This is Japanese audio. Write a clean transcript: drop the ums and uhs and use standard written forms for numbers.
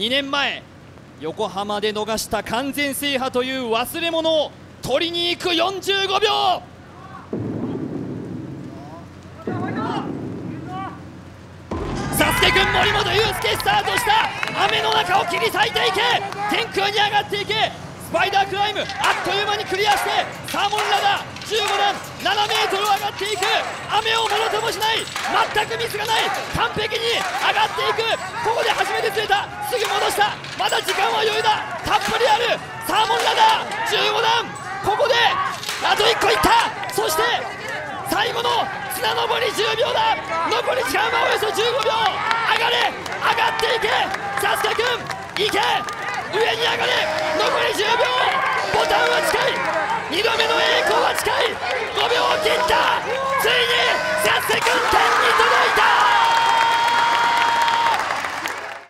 2年前横浜で逃した完全制覇という忘れ物を取りに行く45秒。SASUKE君、森本裕介スタートした。雨の中を切り裂いていけ、天空に上がっていけ。スパイダークライム、あっという間にクリアしてサーモンラダー15段 7m 上がっていく。雨をもろともしない、全くミスがない、完璧に上がっていく。ここで初めて釣れた、すぐ戻した、まだ時間は余裕だ、たっぷりある。サーモンラダー15段、ここであと1個いった。そして最後の綱登り10秒だ。残り時間はおよそ15秒。上がれ、上がっていけ、SASUKE君、いけ、上に上がれ。残り10秒、ボタンは近い、2度目の栄光は近い。5秒を切った、ついにSASUKE君、点に届いた。